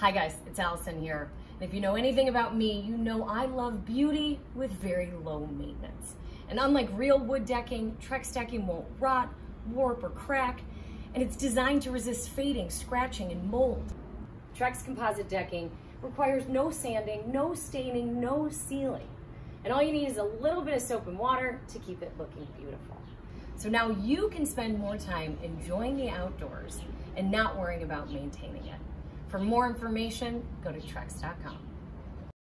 Hi guys, it's Alison here. And if you know anything about me, you know I love beauty with very low maintenance. And unlike real wood decking, Trex decking won't rot, warp, or crack, and it's designed to resist fading, scratching, and mold. Trex composite decking requires no sanding, no staining, no sealing. And all you need is a little bit of soap and water to keep it looking beautiful. So now you can spend more time enjoying the outdoors and not worrying about maintaining it. For more information, go to Trex.com.